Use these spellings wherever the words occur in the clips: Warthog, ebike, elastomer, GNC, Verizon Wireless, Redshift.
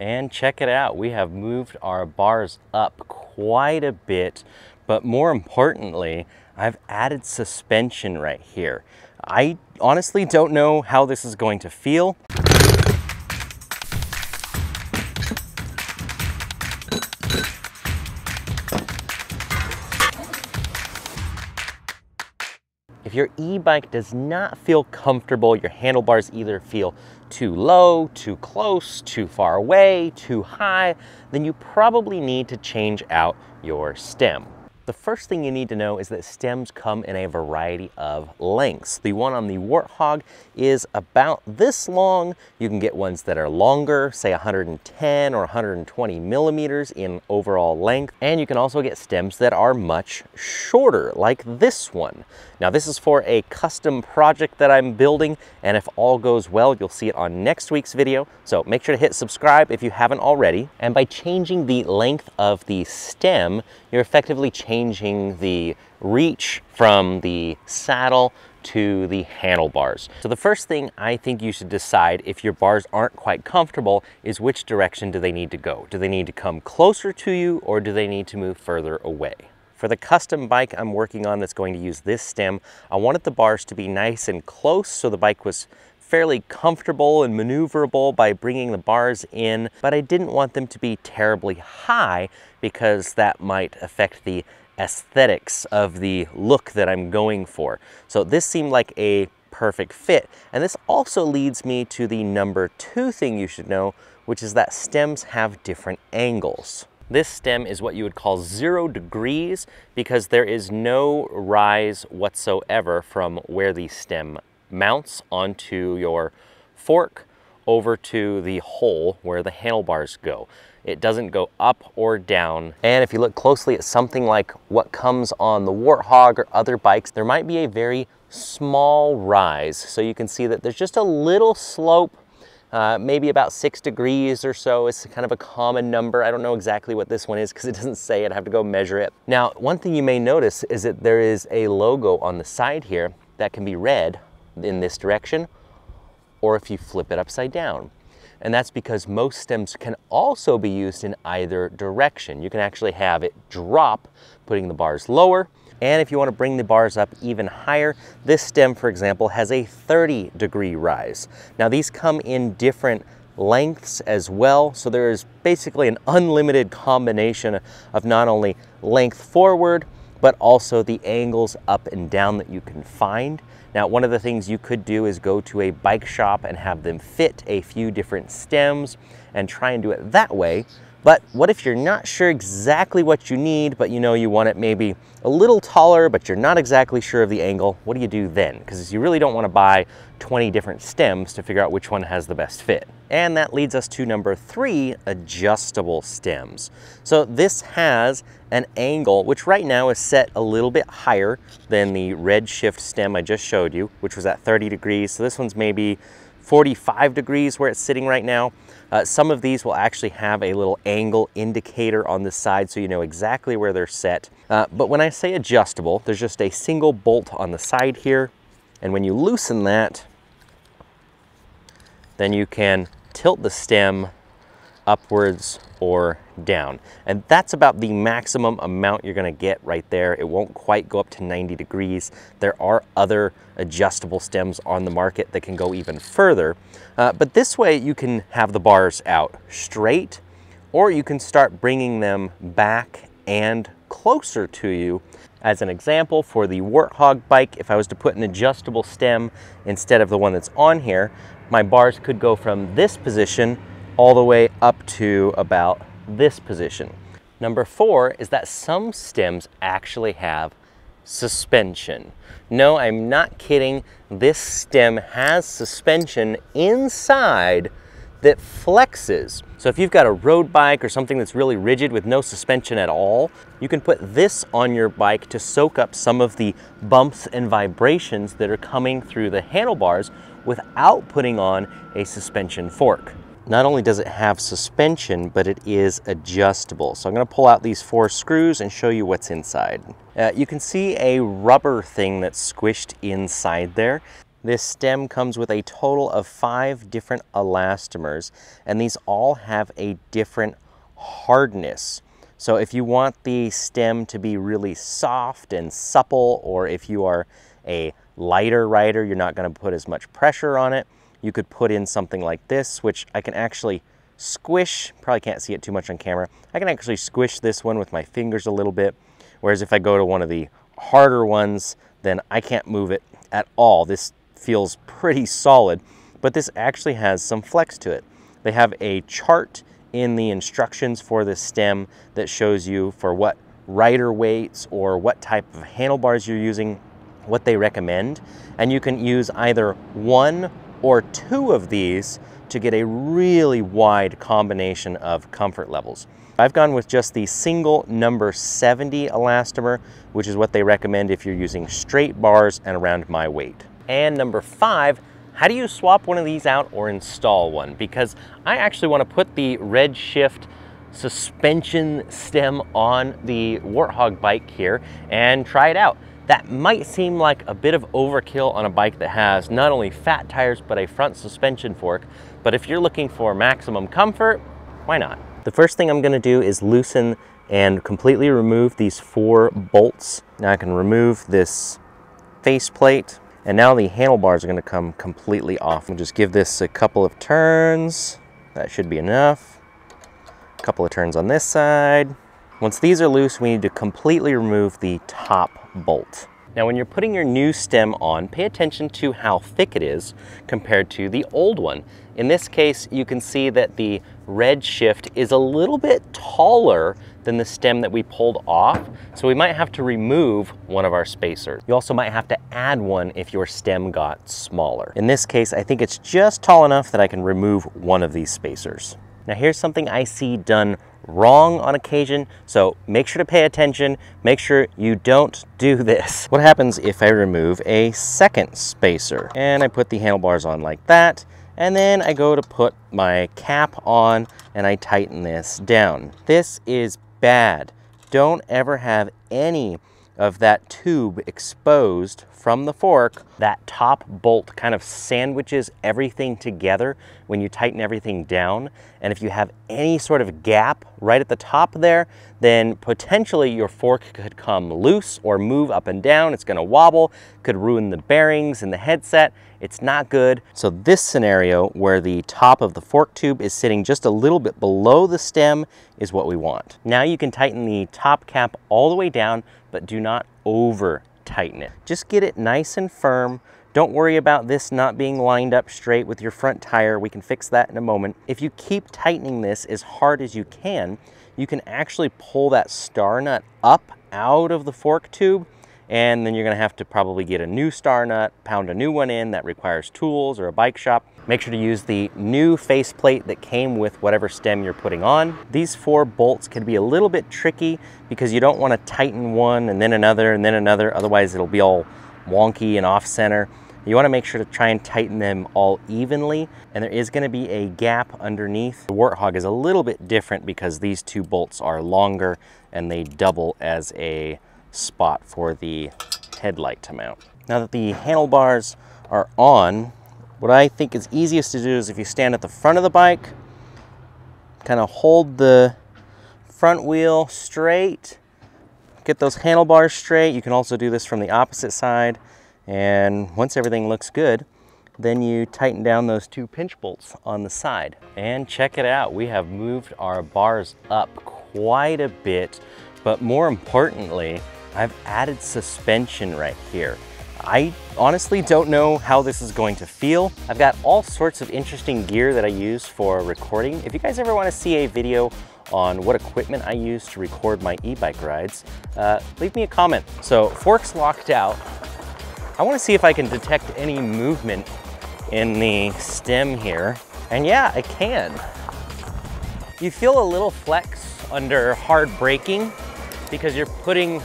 And check it out, we have moved our bars up quite a bit, but more importantly, I've added suspension right here. I honestly don't know how this is going to feel. If your e-bike does not feel comfortable, your handlebars either feel too low, too close, too far away, too high, then you probably need to change out your stem. The first thing you need to know is that stems come in a variety of lengths. The one on the Warthog is about this long. You can get ones that are longer, say 110 or 120 millimeters in overall length. And you can also get stems that are much shorter, like this one. Now, this is for a custom project that I'm building, and if all goes well, you'll see it on next week's video. So make sure to hit subscribe if you haven't already. And by changing the length of the stem, you're effectively changing the reach from the saddle to the handlebars. So the first thing I think you should decide if your bars aren't quite comfortable is which direction do they need to go? Do they need to come closer to you or do they need to move further away? For the custom bike I'm working on that's going to use this stem, I wanted the bars to be nice and close so the bike was fairly comfortable and maneuverable by bringing the bars in, but I didn't want them to be terribly high because that might affect the aesthetics of the look that I'm going for. So this seemed like a perfect fit. And this also leads me to the number two thing you should know, which is that stems have different angles. This stem is what you would call 0 degrees because there is no rise whatsoever from where the stem mounts onto your fork over to the hole where the handlebars go. It doesn't go up or down. And if you look closely at something like what comes on the Warthog or other bikes, there might be a very small rise. So you can see that there's just a little slope, maybe about 6 degrees or so is kind of a common number. I don't know exactly what this one is because it doesn't say it. I have to go measure it. Now, one thing you may notice is that there is a logo on the side here that can be read in this direction, or if you flip it upside down. And that's because most stems can also be used in either direction. You can actually have it drop, putting the bars lower. And if you want to bring the bars up even higher, this stem, for example, has a 30 degree rise. Now these come in different lengths as well. So there is basically an unlimited combination of not only length forward, but also the angles up and down that you can find. Now, one of the things you could do is go to a bike shop and have them fit a few different stems and try and do it that way. But what if you're not sure exactly what you need, but you know you want it maybe a little taller, but you're not exactly sure of the angle? What do you do then? Because you really don't want to buy 20 different stems to figure out which one has the best fit. And that leads us to number three, adjustable stems. So this has an angle, which right now is set a little bit higher than the Redshift stem I just showed you, which was at 30 degrees. So this one's maybe 45 degrees where it's sitting right now. Some of these will actually have a little angle indicator on the side so you know exactly where they're set. But when I say adjustable, there's just a single bolt on the side here. And when you loosen that, then you can tilt the stem upwards or down. And that's about the maximum amount you're gonna get right there. It won't quite go up to 90 degrees. There are other adjustable stems on the market that can go even further. But this way you can have the bars out straight, or you can start bringing them back and closer to you. As an example, for the Warthog bike, if I was to put an adjustable stem instead of the one that's on here, my bars could go from this position all the way up to about this position. Number four is that some stems actually have suspension. No, I'm not kidding. This stem has suspension inside that flexes. So if you've got a road bike or something that's really rigid with no suspension at all, you can put this on your bike to soak up some of the bumps and vibrations that are coming through the handlebars without putting on a suspension fork. Not only does it have suspension, but it is adjustable. So I'm gonna pull out these four screws and show you what's inside. You can see a rubber thing that's squished inside there. This stem comes with a total of 5 different elastomers, and these all have a different hardness. So if you want the stem to be really soft and supple, or if you are a lighter rider, you're not going to put as much pressure on it, you could put in something like this, which I can actually squish. Probably can't see it too much on camera. I can actually squish this one with my fingers a little bit, whereas if I go to one of the harder ones, then I can't move it at all. This feels pretty solid, but this actually has some flex to it. They have a chart in the instructions for this stem that shows you for what rider weights or what type of handlebars you're using, what they recommend, and you can use either 1 or 2 of these to get a really wide combination of comfort levels. I've gone with just the single number 70 elastomer, which is what they recommend if you're using straight bars and around my weight. And number 5, how do you swap one of these out or install one? Because I actually want to put the Redshift suspension stem on the Warthog bike here and try it out. That might seem like a bit of overkill on a bike that has not only fat tires, but a front suspension fork. But if you're looking for maximum comfort, why not? The first thing I'm gonna do is loosen and completely remove these 4 bolts. Now I can remove this face plate, and now the handlebars are gonna come completely off. We'll just give this a couple of turns. That should be enough. A couple of turns on this side. Once these are loose, we need to completely remove the top bolt. Now when you're putting your new stem on, pay attention to how thick it is compared to the old one. In this case, you can see that the Redshift is a little bit taller than the stem that we pulled off, so we might have to remove one of our spacers. You also might have to add one if your stem got smaller. In this case, I think it's just tall enough that I can remove one of these spacers. Now here's something I see done wrong on occasion, so make sure to pay attention, make sure you don't do this. What happens if I remove a second spacer? And I put the handlebars on like that, and then I go to put my cap on and I tighten this down. This is bad. Don't ever have any of that tube exposed from the fork. That top bolt kind of sandwiches everything together when you tighten everything down. And if you have any sort of gap right at the top there, then potentially your fork could come loose or move up and down. It's gonna wobble, could ruin the bearings and the headset. It's not good. So this scenario where the top of the fork tube is sitting just a little bit below the stem is what we want. Now you can tighten the top cap all the way down, but do not over tighten it. Just get it nice and firm. Don't worry about this not being lined up straight with your front tire. We can fix that in a moment. If you keep tightening this as hard as you can actually pull that star nut up out of the fork tube, and then you're gonna have to probably get a new star nut, pound a new one in. That requires tools or a bike shop. Make sure to use the new face plate that came with whatever stem you're putting on. These 4 bolts can be a little bit tricky because you don't wanna tighten one and then another and then another, otherwise it'll be all wonky and off center. You wanna make sure to try and tighten them all evenly, and there is gonna be a gap underneath. The Warthog is a little bit different because these 2 bolts are longer and they double as a spot for the headlight to mount. Now that the handlebars are on, what I think is easiest to do is if you stand at the front of the bike, kind of hold the front wheel straight, get those handlebars straight. You can also do this from the opposite side, and once everything looks good, then you tighten down those 2 pinch bolts on the side. And check it out, we have moved our bars up quite a bit, but more importantly, I've added suspension right here. I honestly don't know how this is going to feel. I've got all sorts of interesting gear that I use for recording. If you guys ever want to see a video on what equipment I use to record my e-bike rides, leave me a comment. So fork's locked out. I want to see if I can detect any movement in the stem here. And yeah, I can. You feel a little flex under hard braking because you're putting,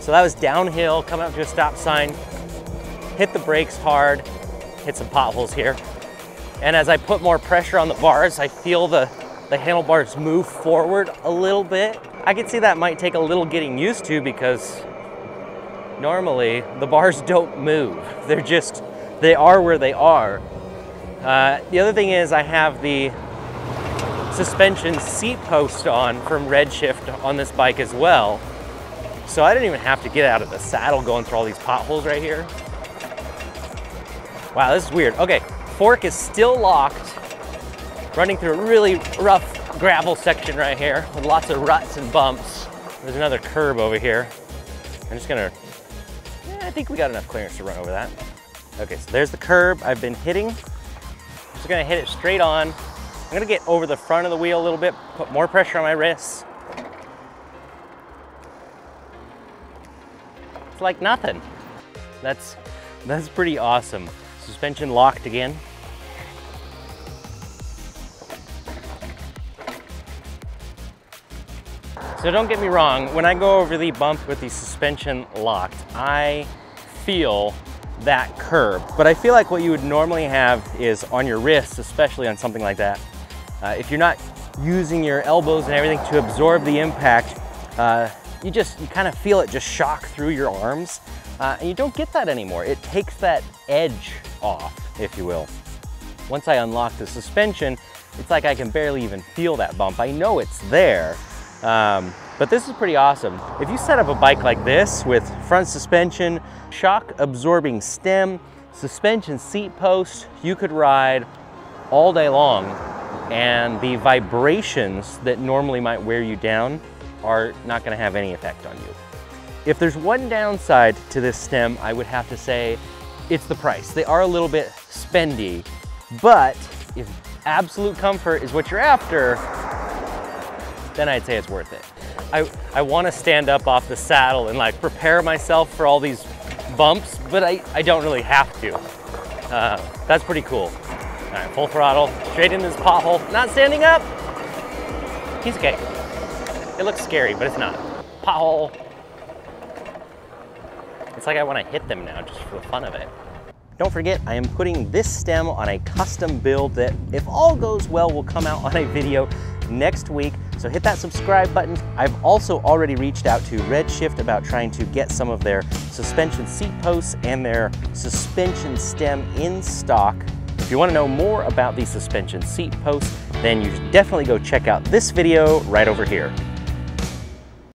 so that was downhill, come up to a stop sign, hit the brakes hard, hit some potholes here. And as I put more pressure on the bars, I feel the handlebars move forward a little bit. I can see that might take a little getting used to because normally the bars don't move. They're just they are where they are. The other thing is I have the suspension seat post on from Redshift on this bike as well. So I didn't even have to get out of the saddle going through all these potholes right here. Wow, this is weird. Okay, fork is still locked, running through a really rough gravel section right here with lots of ruts and bumps. There's another curb over here. I'm just gonna, I think we got enough clearance to run over that. Okay, so there's the curb I've been hitting. I'm just gonna hit it straight on. I'm gonna get over the front of the wheel a little bit, put more pressure on my wrists. It's like nothing. That's pretty awesome. Suspension locked again. So don't get me wrong, when I go over the bump with the suspension locked, I feel that curb. But I feel like what you would normally have is on your wrists, especially on something like that. If you're not using your elbows and everything to absorb the impact, you kind of feel it just shock through your arms. And you don't get that anymore. It takes that edge off, if you will. Once I unlock the suspension, it's like I can barely even feel that bump. I know it's there, but this is pretty awesome. If you set up a bike like this with front suspension, shock absorbing stem, suspension seat post, you could ride all day long, and the vibrations that normally might wear you down are not gonna have any effect on you. If there's one downside to this stem, I would have to say it's the price. They are a little bit spendy, but if absolute comfort is what you're after, then I'd say it's worth it. I want to stand up off the saddle and like prepare myself for all these bumps, but I don't really have to. That's pretty cool. All right, full throttle, straight into this pothole. Not standing up. He's okay. It looks scary, but it's not. Pothole. It's like I want to hit them now just for the fun of it. Don't forget, I am putting this stem on a custom build that, if all goes well, will come out on a video next week. So hit that subscribe button. I've also already reached out to Redshift about trying to get some of their suspension seat posts and their suspension stem in stock. If you want to know more about the suspension seat posts, then you should definitely go check out this video right over here.